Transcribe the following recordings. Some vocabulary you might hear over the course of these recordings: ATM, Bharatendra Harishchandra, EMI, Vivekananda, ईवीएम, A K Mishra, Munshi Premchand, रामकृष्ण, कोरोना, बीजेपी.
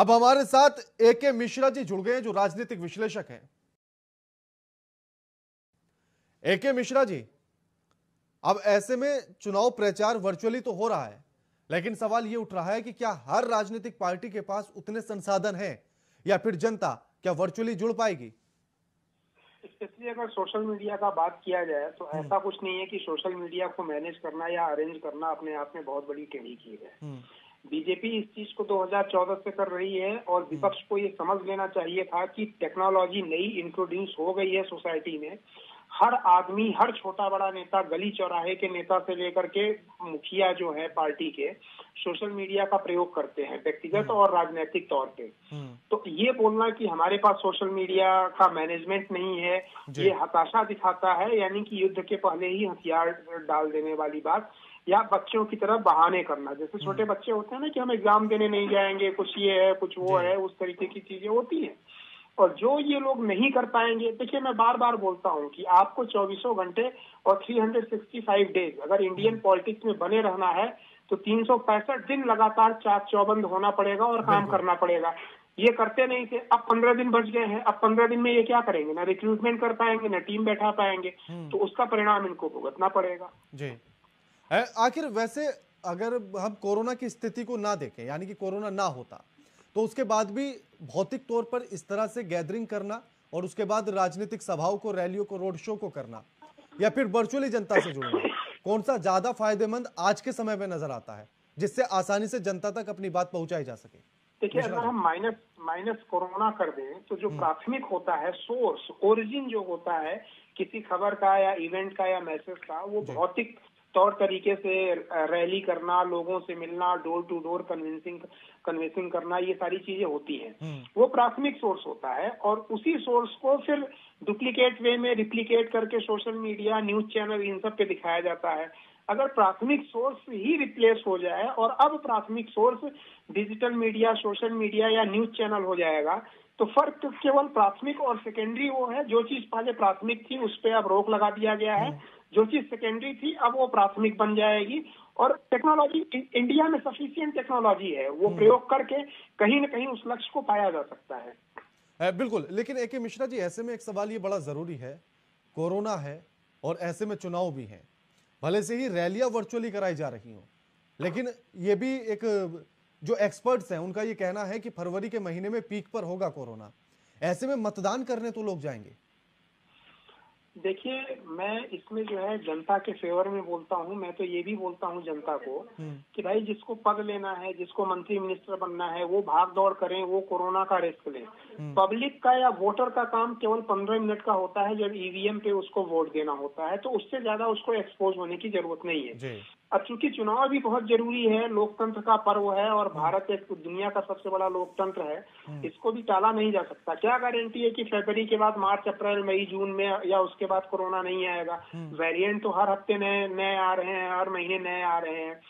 अब हमारे साथ ए के मिश्रा जी जुड़ गए हैं जो राजनीतिक विश्लेषक हैं। ए के मिश्रा जी, अब ऐसे में चुनाव प्रचार वर्चुअली तो हो रहा है, लेकिन सवाल यह उठ रहा है कि क्या हर राजनीतिक पार्टी के पास उतने संसाधन हैं या फिर जनता क्या वर्चुअली जुड़ पाएगी? स्पेशली अगर सोशल मीडिया का बात किया जाए तो ऐसा कुछ नहीं है कि सोशल मीडिया को मैनेज करना या अरेंज करना अपने आप में बहुत बड़ी टेढ़ी की है। बीजेपी इस चीज को 2014 से कर रही है और विपक्ष को ये समझ लेना चाहिए था कि टेक्नोलॉजी नई इंट्रोड्यूस हो गई है सोसाइटी में। हर आदमी, हर छोटा बड़ा नेता, गली चौराहे के नेता से लेकर के मुखिया जो है पार्टी के, सोशल मीडिया का प्रयोग करते हैं व्यक्तिगत और राजनीतिक तौर पे। तो ये बोलना कि हमारे पास सोशल मीडिया का मैनेजमेंट नहीं है, ये हताशा दिखाता है, यानी कि युद्ध के पहले ही हथियार डाल देने वाली बात, या बच्चों की तरफ बहाने करना। जैसे छोटे बच्चे होते हैं ना कि हम एग्जाम देने नहीं जाएंगे, कुछ ये है कुछ वो है, उस तरीके की चीजें होती हैं। और जो ये लोग नहीं कर पाएंगे, देखिए मैं बार बार बोलता हूँ कि आपको 24 घंटे और 365 डेज अगर इंडियन पॉलिटिक्स में बने रहना है तो 365 दिन लगातार चाक-चौबंद होना पड़ेगा और काम करना पड़ेगा। ये करते नहीं थे, अब 15 दिन बच गए हैं। अब 15 दिन में ये क्या करेंगे? ना रिक्रूटमेंट कर पाएंगे, ना टीम बैठा पाएंगे, तो उसका परिणाम इनको भुगतना पड़ेगा। जी, आखिर वैसे अगर हम कोरोना की स्थिति को ना देखें, यानी कि कोरोना ना होता तो उसके बाद भी भौतिक तौर पर इस तरह से गैदरिंग करना और उसके बाद राजनीतिक सभाओं को, रैलियों को, रोड शो को करना या फिर वर्चुअली जनता से जुड़ना, कौन सा ज्यादा फायदेमंद आज के समय में नजर आता है जिससे आसानी से जनता तक अपनी बात पहुंचाई जा सके? देखिए, अगर हम माइनस कोरोना कर दें तो जो प्राथमिक होता है, सोर्स ओरिजिन जो होता है किसी खबर का या इवेंट का या मैसेज का, वो भौतिक तौर तरीके से रैली करना, लोगों से मिलना, डोर टू डोर कन्विंसिंग करना, ये सारी चीजें होती हैं। वो प्राथमिक सोर्स होता है और उसी सोर्स को फिर डुप्लीकेट वे में रिप्लीकेट करके सोशल मीडिया, न्यूज चैनल, इन सब पे दिखाया जाता है। अगर प्राथमिक सोर्स ही रिप्लेस हो जाए और अब प्राथमिक source digital media, social media या न्यूज चैनल हो जाएगा तो फर्क केवल प्राथमिक और सेकेंडरी वो है। जो चीज पहले प्राथमिक थी उस पर अब रोक लगा दिया गया है, जो चीज सेकेंडरी थी अब वो प्राथमिक बन जाएगी। और टेक्नोलॉजी, इंडिया में सफिशिएंट टेक्नोलॉजी है, वो प्रयोग करके कहीं न कहीं उस लक्ष्य को पाया जा सकता है। बिल्कुल, लेकिन ए के मिश्रा जी, ऐसे में एक सवाल ये बड़ा जरूरी है, कोरोना है और ऐसे में चुनाव भी है, भले से ही रैलियां वर्चुअली कराई जा रही हों, लेकिन ये भी एक जो एक्सपर्ट्स हैं उनका ये कहना है कि फरवरी के महीने में पीक पर होगा कोरोना, ऐसे में मतदान करने तो लोग जाएंगे। देखिए, मैं इसमें जो है जनता के फेवर में बोलता हूँ। मैं तो ये भी बोलता हूँ जनता को कि भाई जिसको पद लेना है, जिसको मंत्री मिनिस्टर बनना है, वो भाग दौड़ करें, वो कोरोना का रिस्क लें। पब्लिक का या वोटर का काम केवल 15 मिनट का होता है जब ईवीएम पे उसको वोट देना होता है, तो उससे ज्यादा उसको एक्सपोज होने की जरूरत नहीं है। अब चूंकि चुनाव भी बहुत जरूरी है, लोकतंत्र का पर्व है और भारत एक दुनिया का सबसे बड़ा लोकतंत्र है, इसको भी टाला नहीं जा सकता। क्या गारंटी है कि फरवरी के बाद मार्च, अप्रैल, मई, जून में या उसके बाद कोरोना नहीं आएगा? वेरिएंट तो हर हफ्ते नए आ रहे हैं, हर महीने नए आ रहे हैं।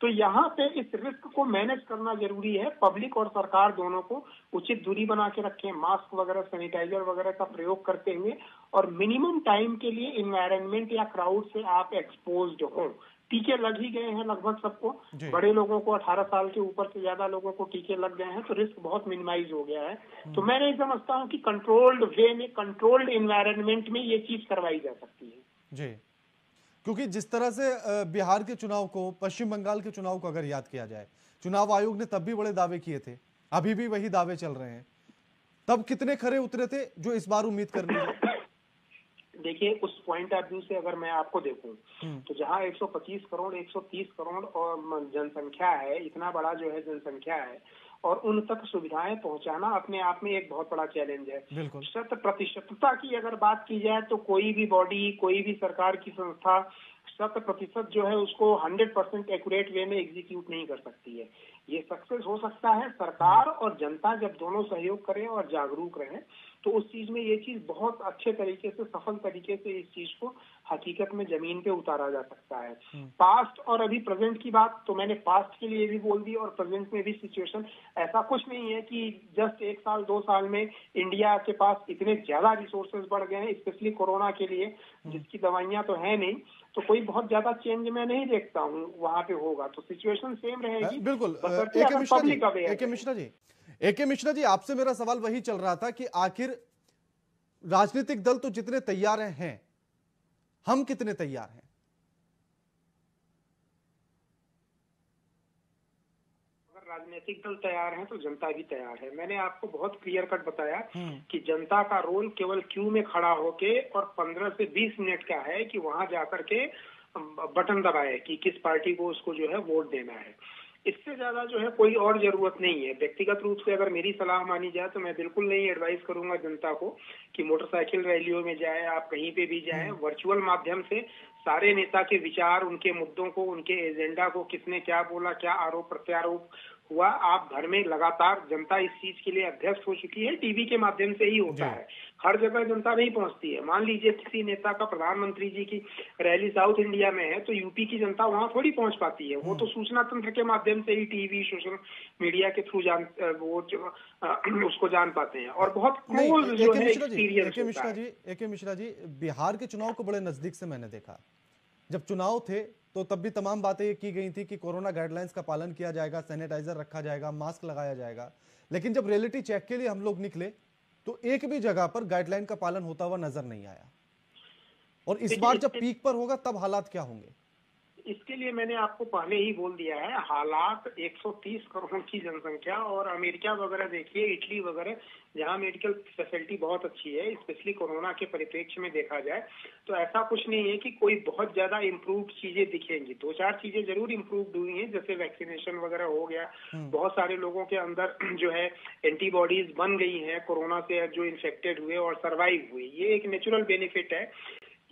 तो यहाँ पे इस रिस्क को मैनेज करना जरूरी है। पब्लिक और सरकार दोनों को उचित दूरी बना के रखें, मास्क वगैरह, सैनिटाइजर वगैरह का प्रयोग करते हुए, और मिनिमम टाइम के लिए इन्वायरमेंट या क्राउड से आप एक्सपोज्ड हो। टीके लग ही गए हैं लगभग सबको, बड़े लोगों को, 18 साल के ऊपर से ज्यादा लोगों को टीके लग गए हैं, तो रिस्क बहुत मिनिमाइज हो गया है। तो मैं नहीं समझता हूँ कि कंट्रोल्ड वे में, कंट्रोल्ड एनवायरनमेंट में ये चीज करवाई जा सकती है। जी, क्योंकि जिस तरह से बिहार के चुनाव को, पश्चिम बंगाल के चुनाव को अगर याद किया जाए, चुनाव आयोग ने तब भी बड़े दावे किए थे, अभी भी वही दावे चल रहे हैं, तब कितने खरे उतरे थे जो इस बार उम्मीद करनी है? देखिए, उस पॉइंट ऑफ व्यू से अगर मैं आपको देखूं तो जहां 125 करोड़ 130 करोड़ और जनसंख्या है, इतना बड़ा जो है जनसंख्या है, और उन तक सुविधाएं पहुंचाना अपने आप में एक बहुत बड़ा चैलेंज है। 100% की अगर बात की जाए तो कोई भी बॉडी, कोई भी सरकार की संस्था 100% जो है उसको 100% एक्यूरेट वे में एग्जीक्यूट नहीं कर सकती है। ये सक्सेस हो सकता है सरकार और जनता जब दोनों सहयोग करें और जागरूक रहें, तो उस चीज में ये चीज बहुत अच्छे तरीके से, सफल तरीके से इस चीज को हकीकत में जमीन पे उतारा जा सकता है। पास्ट और अभी प्रेजेंट की बात तो मैंने पास्ट के लिए भी बोल दी और प्रेजेंट में भी सिचुएशन ऐसा कुछ नहीं है कि जस्ट 1 साल 2 साल में इंडिया के पास इतने ज्यादा रिसोर्सेज बढ़ गए हैं, स्पेशली कोरोना के लिए, जिसकी दवाइयां तो है नहीं, तो कोई बहुत ज्यादा चेंज मैं नहीं देखता हूँ वहां पे होगा, तो सिचुएशन सेम रहेगी। बिल्कुल। ए के मिश्रा जी, एके मिश्रा जी, आपसे मेरा सवाल वही चल रहा था कि आखिर राजनीतिक दल तो जितने तैयार हैं, हम कितने तैयार हैं? अगर राजनीतिक दल तैयार हैं तो जनता भी तैयार है। मैंने आपको बहुत क्लियर कट बताया कि जनता का रोल केवल क्यू में खड़ा होके और 15 से 20 मिनट का है कि वहां जाकर के बटन दबाए कि किस पार्टी को उसको जो है वोट देना है। इससे ज्यादा जो है कोई और जरूरत नहीं है। व्यक्तिगत रूप से अगर मेरी सलाह मानी जाए तो मैं बिल्कुल नहीं एडवाइस करूंगा जनता को कि मोटरसाइकिल रैलियों में जाए, आप कहीं पे भी जाए। वर्चुअल माध्यम से सारे नेता के विचार, उनके मुद्दों को, उनके एजेंडा को, किसने क्या बोला, क्या आरोप प्रत्यारोप हुआ, आप घर में लगातार, जनता इस चीज के लिए अभ्यस्त हो चुकी है। टीवी के माध्यम से ही होता है, हर जगह जनता नहीं पहुंचती है। मान लीजिए किसी नेता का प्रधानमंत्री जी की रैली साउथ इंडिया में है तो यूपी की जनता वहां थोड़ी पहुंच पाती है। वो तो सूचना तंत्र के माध्यम से ही, टीवी, सोशल मीडिया के थ्रू उसको जान पाते हैं और बहुत क्लोज जो है एक्सपीरियंस। ए के मिश्रा जी, बिहार के चुनाव को बड़े नजदीक से मैंने देखा। जब चुनाव थे तो तब भी तमाम बातें ये की गई थी कि कोरोना गाइडलाइंस का पालन किया जाएगा, सैनिटाइजर रखा जाएगा, मास्क लगाया जाएगा, लेकिन जब रियलिटी चेक के लिए हम लोग निकले तो एक भी जगह पर गाइडलाइन का पालन होता हुआ नजर नहीं आया। और इस बार जब पीक पर होगा तब हालात क्या होंगे, इसके लिए मैंने आपको पहले ही बोल दिया है। हालात 130 करोड़ की जनसंख्या, और अमेरिका वगैरह देखिए, इटली वगैरह, जहां मेडिकल फैसिलिटी बहुत अच्छी है, स्पेशली कोरोना के परिप्रेक्ष्य में देखा जाए तो ऐसा कुछ नहीं है कि कोई बहुत ज्यादा इम्प्रूव्ड चीजें दिखेंगी। 2-4 चीजें जरूर इम्प्रूव्ड हुई हैं, जैसे वैक्सीनेशन वगैरह हो गया, बहुत सारे लोगों के अंदर जो है एंटीबॉडीज बन गई है कोरोना से, जो इन्फेक्टेड हुए और सर्वाइव हुए, ये एक नेचुरल बेनिफिट है।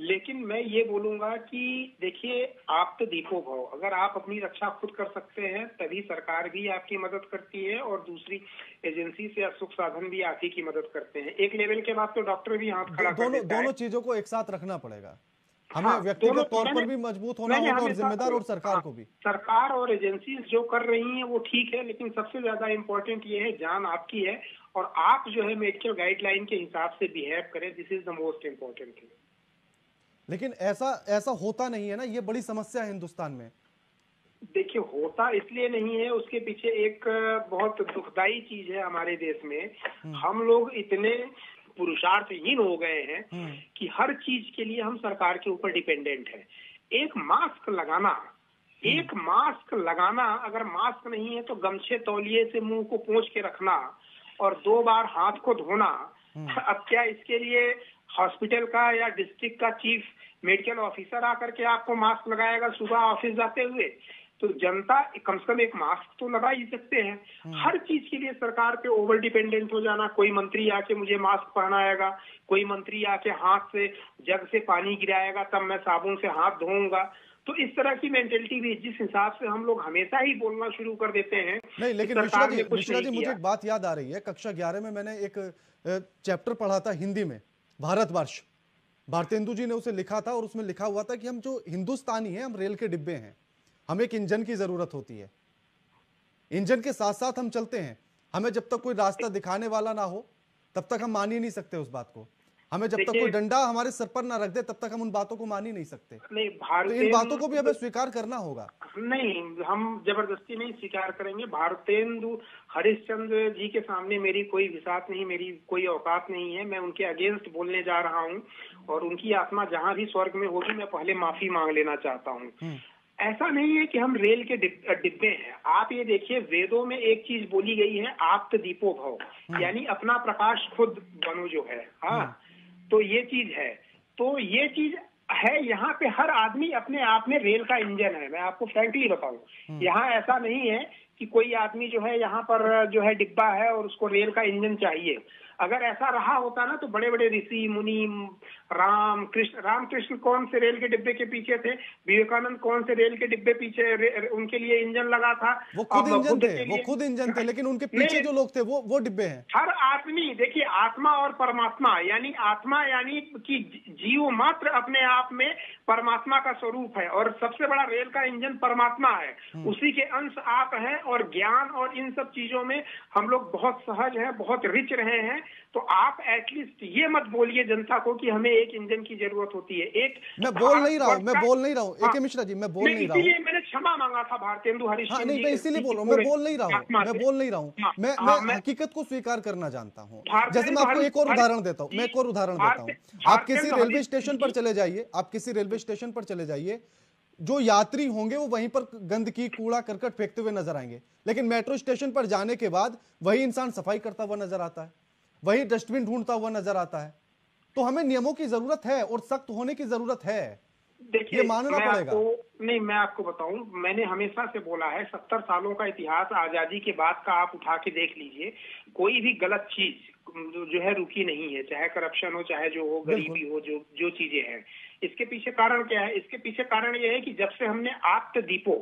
लेकिन मैं ये बोलूंगा कि देखिए, आप तो दीपो भाव, अगर आप अपनी रक्षा खुद कर सकते हैं तभी सरकार भी आपकी मदद करती है और दूसरी एजेंसी से सुख साधन भी आप ही की मदद करते हैं। एक लेवल के बाद तो डॉक्टर भी हाथ खड़ा कर देता है। दोनों चीजों को एक साथ रखना पड़ेगा, हमें व्यक्तिगत तौर पर भी मजबूत होना होगा और जिम्मेदार, और सरकार को भी। सरकार और एजेंसी जो कर रही हैं वो ठीक है, लेकिन सबसे ज्यादा इम्पोर्टेंट ये है जान आपकी है और आप जो है मेडिकल गाइडलाइन के हिसाब से बिहेव करें। This is the most important thing. लेकिन ऐसा होता नहीं है ना, ये बड़ी समस्या है हिंदुस्तान में। देखिए, होता इसलिए नहीं है, उसके पीछे एक बहुत दुखदाई चीज है हमारे देश में। हम लोग इतने पुरुषार्थहीन हो गए हैं कि हर चीज के लिए हम सरकार के ऊपर डिपेंडेंट हैं। एक मास्क लगाना, अगर मास्क नहीं है तो गमछे तौलिए से मुंह को पोंछ के रखना और 2 बार हाथ को धोना। अब क्या इसके लिए हॉस्पिटल का या डिस्ट्रिक्ट का चीफ मेडिकल ऑफिसर आकर के आपको मास्क लगाएगा सुबह ऑफिस जाते हुए? तो जनता कम से कम एक मास्क तो लगा ही सकते हैं। हर चीज के लिए सरकार पे ओवर डिपेंडेंट हो जाना, कोई मंत्री आके मुझे मास्क पहनाएगा, कोई मंत्री आके हाथ से जग से पानी गिराएगा तब मैं साबुन से हाथ धोऊंगा, तो इस तरह की मेंटेलिटी भी, जिस हिसाब से हम लोग हमेशा ही बोलना शुरू कर देते हैं। नहीं, लेकिन मिश्रा जी, मुझे एक बात याद आ रही है, कक्षा 11 में मैंने एक चैप्टर पढ़ा था हिंदी में, भारतवर्ष, भारतेंदु जी ने उसे लिखा था और उसमें लिखा हुआ था कि हम जो हिंदुस्तानी हैं, हम रेल के डिब्बे हैं, हमें एक इंजन की जरूरत होती है, इंजन के साथ साथ हम चलते हैं। हमें जब तक कोई रास्ता दिखाने वाला ना हो तब तक हम मान ही नहीं सकते उस बात को, हमें जब तक कोई डंडा हमारे सर पर ना रख दे तब तक हम उन बातों को मान ही नहीं सकते। नहीं, तो इन बातों को भी हमें स्वीकार करना होगा। नहीं, हम जबरदस्ती नहीं स्वीकार करेंगे। भारतेंदु हरिश्चंद्र जी के सामने मेरी कोई विसात नहीं, मेरी कोई औकात नहीं है। मैं उनके अगेंस्ट बोलने जा रहा हूँ और उनकी आत्मा जहाँ भी स्वर्ग में होगी मैं पहले माफी मांग लेना चाहता हूँ। ऐसा नहीं है कि हम रेल के डिब्बे हैं। आप ये देखिए, वेदों में एक चीज बोली गई है, आप तो दीपो भव, यानी अपना प्रकाश खुद बनो जो है। हाँ, तो ये चीज है, तो ये चीज है। यहाँ पे हर आदमी अपने आप में रेल का इंजन है। मैं आपको फ्रेंकली बताऊं, यहाँ ऐसा नहीं है कि कोई आदमी जो है यहाँ पर जो है डिब्बा है और उसको रेल का इंजन चाहिए। अगर ऐसा रहा होता ना तो बड़े बड़े ऋषि मुनि, रामकृष्ण कौन से रेल के डिब्बे के पीछे थे, विवेकानंद कौन से रेल के डिब्बे पीछे, उनके लिए इंजन लगा था, वो खुद इंजन थे। लेकिन उनके पीछे जो लोग थे वो डिब्बे हैं। हर आदमी देखिए, आत्मा और परमात्मा, यानी आत्मा यानी कि जीव मात्र अपने आप में परमात्मा का स्वरूप है और सबसे बड़ा रेल का इंजन परमात्मा है, उसी के अंश आप हैं और ज्ञान और इन सब चीजों में हम लोग बहुत सहज हैं, बहुत रिच रहे हैं। तो आप एटलीस्ट ये मत बोलिए जनता को कि हमें एक इंजन की जरूरत होती है। एक मैं बोल नहीं रहा हूँ ए के मिश्रा जी, मैं बोल नहीं रहा हूँ। इसीलिए मैंने क्षमा मांगा था भारतेंदु हरिश्चंद्र जी, इसीलिए बोल रहा हूँ। मैं बोल नहीं रहा हूँ, मैं हकीकत को स्वीकार करना जानता हूँ। जैसे मैं आपको एक और उदाहरण देता हूँ। आप किसी रेलवे स्टेशन पर चले जाइए, जो यात्री होंगे वो वहीं पर गंदगी, कूड़ा करकट फेंकते हुए नजर आएंगे, लेकिन मेट्रो स्टेशन पर जाने के बाद वही इंसान सफाई करता हुआ नजर आता है, वही डस्टबिन ढूंढता हुआ नजर आता है। तो हमें नियमों की जरूरत है और सख्त होने की जरूरत है। देखिए, मानना पड़ेगा। नहीं, मैं आपको बताऊं, मैंने हमेशा से बोला है, 70 सालों का इतिहास आजादी के बाद का आप उठा के देख लीजिए। कोई भी गलत चीज जो है रुकी नहीं है, चाहे करप्शन हो, चाहे जो हो, गरीबी हो, जो चीजें हैं। इसके पीछे कारण क्या है? इसके पीछे कारण ये है कि जब से हमने आत्मदीपो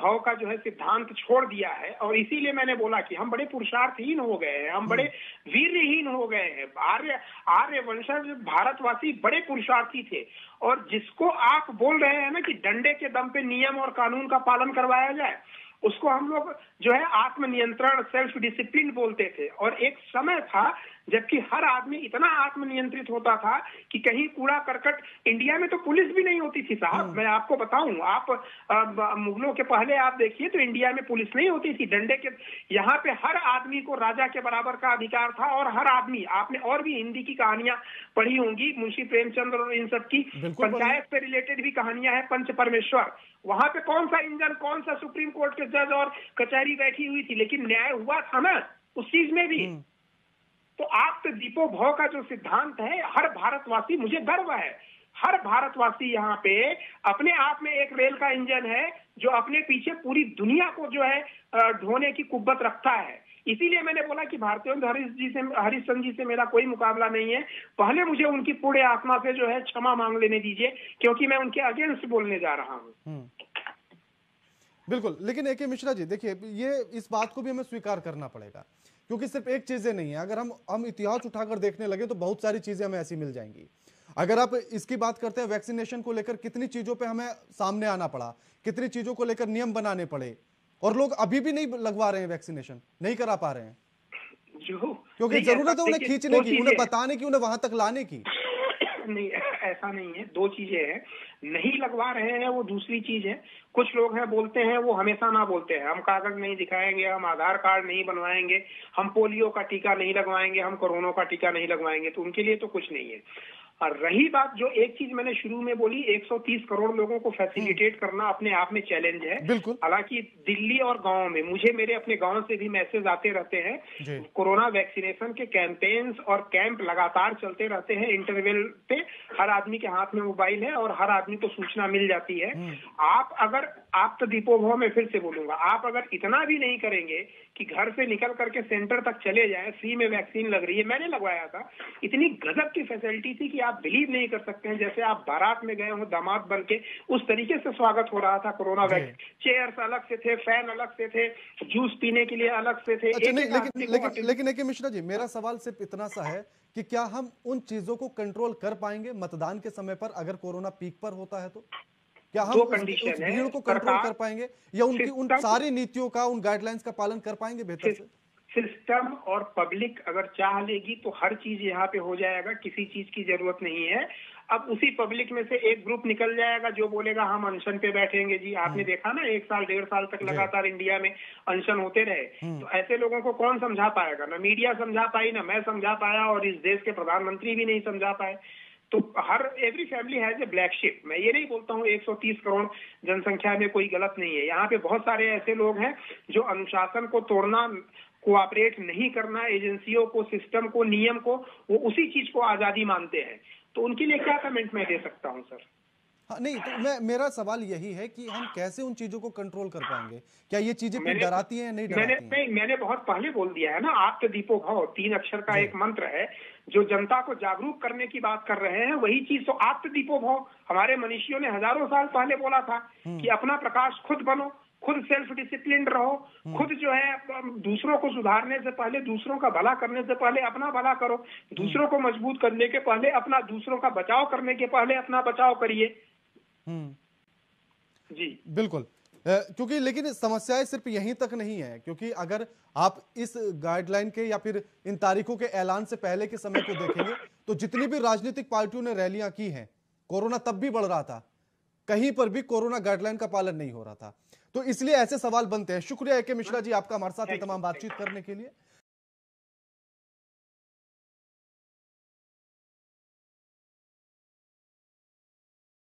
भाव का जो है सिद्धांत छोड़ दिया है, और इसीलिए मैंने बोला कि हम बड़े पुरुषार्थहीन हो गए हैं, हम बड़े वीरहीन हो गए हैं। आर्यवंशज भारतवासी बड़े पुरुषार्थी थे, और जिसको आप बोल रहे हैं ना कि डंडे के दम पे नियम और कानून का पालन करवाया जाए, उसको हम लोग जो है आत्मनियंत्रण, सेल्फ डिसिप्लिन बोलते थे। और एक समय था जबकि हर आदमी इतना आत्मनियंत्रित होता था कि कहीं कूड़ा करकट, इंडिया में तो पुलिस भी नहीं होती थी साहब। मैं आपको बताऊं, आप मुगलों के पहले आप देखिए तो इंडिया में पुलिस नहीं होती थी, डंडे के। यहाँ पे हर आदमी को राजा के बराबर का अधिकार था, और हर आदमी, आपने और भी हिंदी की कहानियां पढ़ी होंगी, मुंशी प्रेमचंद और इन सब की, पंचायत से रिलेटेड भी कहानियां हैं, पंच परमेश्वर। वहां पे कौन सा इंजन, कौन सा सुप्रीम कोर्ट के जज और कचहरी बैठी हुई थी, लेकिन न्याय हुआ था ना उस चीज में भी। तो आत्मदीपो भव का जो सिद्धांत है, हर भारतवासी, मुझे गर्व है, हर भारतवासी यहाँ पे अपने आप में एक रेल का इंजन है जो अपने पीछे पूरी दुनिया को जो है ढोने की कुब्बत रखता है। इसीलिए मैंने बोला कि भारतेंदु हरिश्चंद्र जी से मेरा कोई मुकाबला नहीं है। पहले मुझे उनकी पूरे आत्मा से जो है क्षमा मांग लेने दीजिए, क्योंकि मैं उनके अगेंस्ट बोलने जा रहा हूँ। बिल्कुल, लेकिन ए के मिश्रा जी देखिए, ये इस बात को भी हमें स्वीकार करना पड़ेगा, क्योंकि सिर्फ एक चीजें नहीं है। अगर हम इतिहास उठाकर देखने लगे तो बहुत सारी चीजें हमें ऐसी मिल जाएंगी। अगर आप इसकी बात करते हैं वैक्सीनेशन को लेकर, कितनी चीजों पे हमें सामने आना पड़ा, कितनी चीजों को लेकर नियम बनाने पड़े, और लोग अभी भी नहीं लगवा रहे हैं, वैक्सीनेशन नहीं करा पा रहे हैं, क्योंकि जरूरत है उन्हें खींचने की, उन्हें बताने की, उन्हें वहां तक लाने की। नहीं, ऐसा नहीं है। दो चीजें हैं, नहीं लगवा रहे हैं वो दूसरी चीज है। कुछ लोग हैं बोलते हैं, वो हमेशा ना बोलते हैं, हम कागज नहीं दिखाएंगे, हम आधार कार्ड नहीं बनवाएंगे, हम पोलियो का टीका नहीं लगवाएंगे, हम कोरोना का टीका नहीं लगवाएंगे, तो उनके लिए तो कुछ नहीं है। और रही बात जो एक चीज मैंने शुरू में बोली, 130 करोड़ लोगों को फैसिलिटेट करना अपने आप में चैलेंज है। हालांकि दिल्ली और गांव में, मुझे मेरे अपने गांव से भी मैसेज आते रहते हैं, कोरोना वैक्सीनेशन के कैंपेन्स और कैंप लगातार चलते रहते हैं। इंटरवल पे हर आदमी के हाथ में मोबाइल है और हर आदमी को सूचना मिल जाती है। आप अगर, आप तो दीपोभव में फिर से बोलूंगा, आप अगर इतना भी नहीं करेंगे कि घर से निकल करके सेंटर तक चले जाए, फ्री में वैक्सीन लग रही है, मैंने लगवाया था, इतनी गजब की फैसिलिटी थी कि आप बिलीव नहीं कर सकते हैं। जैसे आप बारात में गए हो दामाद बन के, उस तरीके से स्वागत हो रहा था कोरोना वैक्सीन। चेयर्स अलग से थे, फैन अलग से थे, जूस पीने के लिए अलग से थे। लेकिन ए के मिश्रा जी, मेरा सवाल सिर्फ इतना सा है कि क्या हम उन चीजों को कंट्रोल कर पाएंगे मतदान के समय पर? अगर कोरोना पीक पर होता है तो क्या हम उस भीड़ को कंट्रोल कर पाएंगे, या उनकी उन सारी नीतियों का, उन गाइडलाइंस का पालन कर पाएंगे? बेहतर से सिस्टम और पब्लिक अगर चाह लेगी तो हर चीज यहाँ पे हो जाएगा, किसी चीज की जरूरत नहीं है। अब उसी पब्लिक में से एक ग्रुप निकल जाएगा जो बोलेगा हम अनशन पे बैठेंगे जी। आपने देखा ना, 1 साल 1.5 साल तक लगातार इंडिया में अनशन होते रहे, तो ऐसे लोगों को कौन समझा पाएगा? ना मीडिया समझा पाई, ना मैं समझा पाया, और इस देश के प्रधानमंत्री भी नहीं समझा पाए। तो हर, every family has a black sheep. मैं ये नहीं बोलता हूँ 130 करोड़ जनसंख्या में कोई गलत नहीं है। यहाँ पे बहुत सारे ऐसे लोग हैं जो अनुशासन को तोड़ना, कोऑपरेट नहीं करना, एजेंसियों को, सिस्टम को, नियम को, वो उसी चीज को आजादी मानते हैं। तो उनके लिए क्या कमेंट मैं दे सकता हूं सर? हाँ, नहीं तो मेरा सवाल यही है कि हम कैसे उन चीजों को कंट्रोल कर पाएंगे? क्या ये चीजें डराती हैं या नहीं डराती हैं? मैंने बहुत पहले बोल दिया है ना, आत्मदीपो भव 3 अक्षर का एक मंत्र है, जो जनता को जागरूक करने की बात कर रहे हैं, वही चीज। तो आत्मदीपो भव हमारे मनीषियों ने हजारों साल पहले बोला था कि अपना प्रकाश खुद बनो, खुद सेल्फ डिसिप्लिन रहो, खुद जो है दूसरों को सुधारने से पहले, दूसरों का भला करने से पहले अपना भला करो, दूसरों को मजबूत करने के पहले अपना, दूसरों का बचाव करने के पहले अपना बचाव करिए। जी बिल्कुल। क्योंकि लेकिन समस्याएं सिर्फ यहीं तक नहीं है, क्योंकि अगर आप इस गाइडलाइन के या फिर इन तारीखों के ऐलान से पहले के समय को देखेंगे तो जितनी भी राजनीतिक पार्टियों ने रैलियां की हैं, कोरोना तब भी बढ़ रहा था, कहीं पर भी कोरोना गाइडलाइन का पालन नहीं हो रहा था। तो इसलिए ऐसे सवाल बनते हैं। शुक्रिया ए के मिश्रा जी आपका हमारे साथ ये तमाम बातचीत करने के लिए।